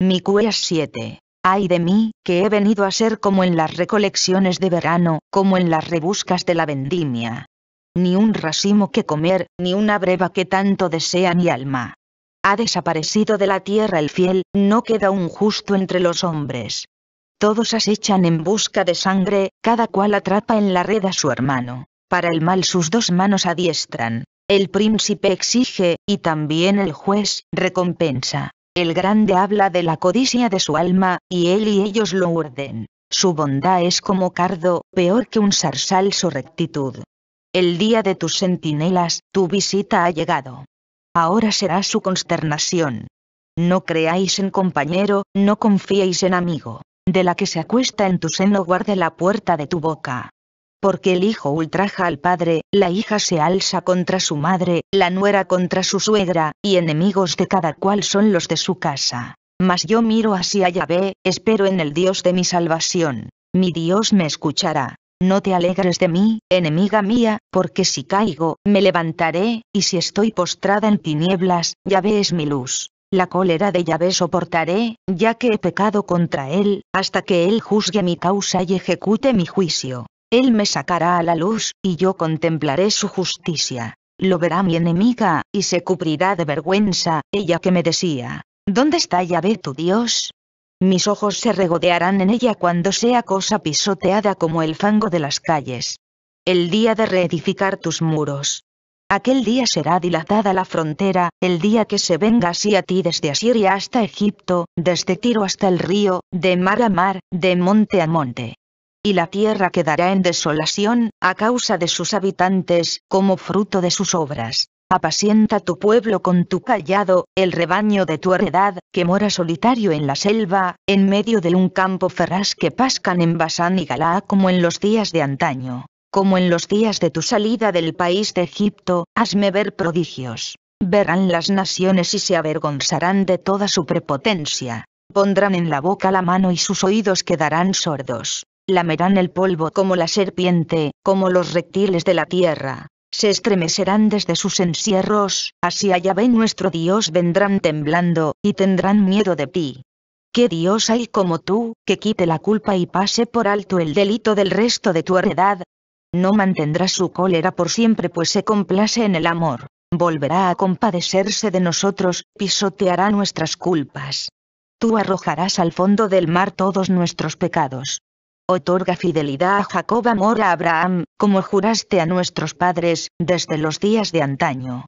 Miqueas 7. Ay de mí, que he venido a ser como en las recolecciones de verano, como en las rebuscas de la vendimia. Ni un racimo que comer, ni una breva que tanto desea mi alma. Ha desaparecido de la tierra el fiel, no queda un justo entre los hombres. Todos acechan en busca de sangre, cada cual atrapa en la red a su hermano. Para el mal sus dos manos adiestran. El príncipe exige, y también el juez, recompensa. El grande habla de la codicia de su alma, y él y ellos lo urden. Su bondad es como cardo, peor que un zarzal su rectitud. El día de tus centinelas, tu visita ha llegado. Ahora será su consternación. No creáis en compañero, no confiéis en amigo. De la que se acuesta en tu seno guarde la puerta de tu boca. Porque el hijo ultraja al padre, la hija se alza contra su madre, la nuera contra su suegra, y enemigos de cada cual son los de su casa. Mas yo miro hacia Yahvé, espero en el Dios de mi salvación. Mi Dios me escuchará. No te alegres de mí, enemiga mía, porque si caigo, me levantaré, y si estoy postrada en tinieblas, Yahvé es mi luz. La cólera de Yahvé soportaré, ya que he pecado contra él, hasta que él juzgue mi causa y ejecute mi juicio. Él me sacará a la luz, y yo contemplaré su justicia. Lo verá mi enemiga, y se cubrirá de vergüenza, ella que me decía, ¿dónde está Yahvé tu Dios? Mis ojos se regodearán en ella cuando sea cosa pisoteada como el fango de las calles. El día de reedificar tus muros. Aquel día será dilatada la frontera, el día que se venga así a ti desde Asiria hasta Egipto, desde Tiro hasta el río, de mar a mar, de monte a monte. Y la tierra quedará en desolación, a causa de sus habitantes, como fruto de sus obras. Apacienta tu pueblo con tu callado, el rebaño de tu heredad, que mora solitario en la selva, en medio de un campo feraz que pascan en Basán y Galaad como en los días de antaño. Como en los días de tu salida del país de Egipto, hazme ver prodigios. Verán las naciones y se avergonzarán de toda su prepotencia. Pondrán en la boca la mano y sus oídos quedarán sordos. Lamerán el polvo como la serpiente, como los reptiles de la tierra. Se estremecerán desde sus encierros, hacia Yahvé nuestro Dios vendrán temblando, y tendrán miedo de ti. ¿Qué Dios hay como tú, que quite la culpa y pase por alto el delito del resto de tu heredad? No mantendrá su cólera por siempre, pues se complace en el amor. Volverá a compadecerse de nosotros, pisoteará nuestras culpas. Tú arrojarás al fondo del mar todos nuestros pecados. Otorga fidelidad a Jacob, amor a Abraham, como juraste a nuestros padres, desde los días de antaño.